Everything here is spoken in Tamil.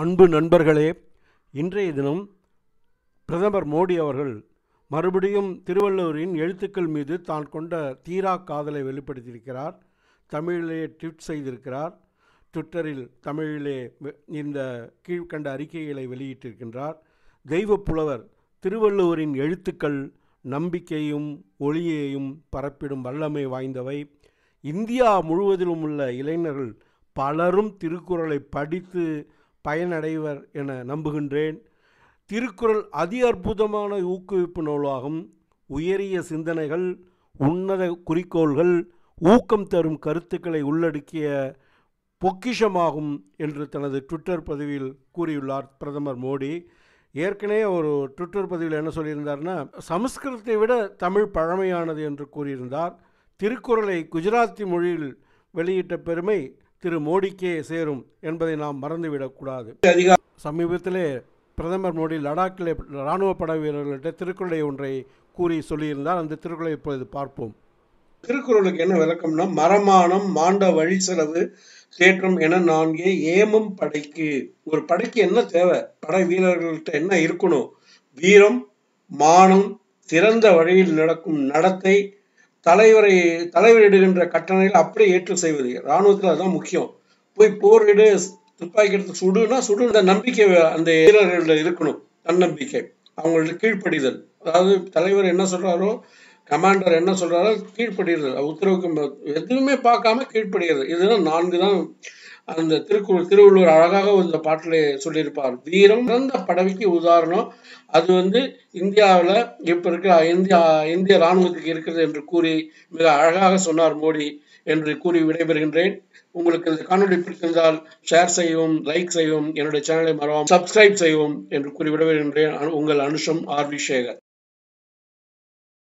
அன்பு நண்பர்களே, இன்றைய தினம் பிரதமர் மோடி அவர்கள் மறுபடியும் திருவள்ளுவரின் எழுத்துக்கள் மீது தான் கொண்ட தீரா காதலை வெளிப்படுத்தியிருக்கிறார். தமிழிலே ட்வீட் செய்திருக்கிறார். ட்விட்டரில் தமிழிலே இந்த கீழ்கண்ட அறிக்கைகளை வெளியிட்டிருக்கின்றார். தெய்வ புலவர் திருவள்ளுவரின் எழுத்துக்கள் நம்பிக்கையும் ஒளியையும் பரப்பிடும் வல்லமை வாய்ந்தவை. இந்தியா முழுவதிலும் உள்ள இளைஞர்கள் பலரும் திருக்குறளை படித்து பயனடைவர் என நம்புகின்றேன். திருக்குறள் அதி அற்புதமான ஊக்குவிப்பு நூலாகும். உயரிய சிந்தனைகள், உன்னத குறிக்கோள்கள், ஊக்கம் தரும் கருத்துக்களை உள்ளடக்கிய பொக்கிஷமாகும் என்று தனது ட்விட்டர் பதிவில் கூறியுள்ளார் பிரதமர் மோடி. ஏற்கனவே ஒரு ட்விட்டர் பதிவில் என்ன சொல்லியிருந்தார்னா, சமஸ்கிருதத்தை விட தமிழ் பழமையானது என்று கூறியிருந்தார். திருக்குறளை குஜராத்தி மொழியில் வெளியிட்ட பெருமை திரு மோடிக்கே சேரும் என்பதை நாம் மறந்துவிடக்கூடாது. சமீபத்திலே பிரதமர் மோடி லடாக்கிலே இராணுவ படை வீரர்களிட்ட திருக்குறளை ஒன்றை கூறி சொல்லியிருந்தார். அந்த திருக்குறளை இப்பொழுது பார்ப்போம். திருக்குறளுக்கு என்ன விளக்கம்னா, மரமானம் மாண்ட வழி செலவு தேற்றம் என நான்கே ஏமம் படைக்கு. ஒரு படைக்கு என்ன தேவை? படை வீரர்கள்ட்ட என்ன இருக்கணும்? வீரம், மானம், திறந்த வழியில் நடக்கும் நடத்தை, தலைவரிடுகின்ற கட்டணையில் அப்படியே ஏற்று செய்வது. இராணுவத்தில் அதுதான் முக்கியம். போய் போரிடு, துப்பாக்கி எடுத்து சுடுனா சுடு. அந்த நம்பிக்கை அந்த வீரர்கள இருக்கணும். தன்னம்பிக்கை, அவங்களோட கீழ்ப்படிதல். அதாவது தலைவர் என்ன சொல்றாரோ, கமாண்டர் என்ன சொல்றாரோ கீழ்ப்படுகிறது. உத்தரவுக்கு எதுவுமே பார்க்காம கீழ்ப்படுகிறது. இதுதான் நான்கு தான் அந்த திருவள்ளுவர் அழகாக இந்த பாட்டிலே சொல்லியிருப்பார். வீரம் சிறந்த படவைக்கு உதாரணம். அது இந்தியாவில் இப்போ இருக்கிற இந்திய இராணுவத்துக்கு இருக்கிறது என்று கூறி மிக அழகாக சொன்னார் மோடி என்று கூறி விடைபெறுகின்றேன். உங்களுக்கு இந்த காணொலி பிடித்திருந்தால் ஷேர் செய்யவும், லைக் செய்யவும், என்னுடைய சேனலை மறவாமல் சப்ஸ்கிரைப் செய்யவும் என்று கூறி விடைபெறுகின்றேன். உங்கள் அனுஷம் ஆர். சேகர்.